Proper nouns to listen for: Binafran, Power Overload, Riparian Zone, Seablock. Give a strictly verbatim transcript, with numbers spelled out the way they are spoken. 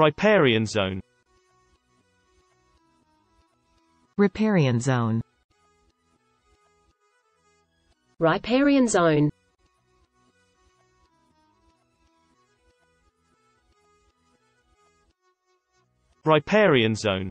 Riparian zone. Riparian zone. Riparian zone. Riparian zone.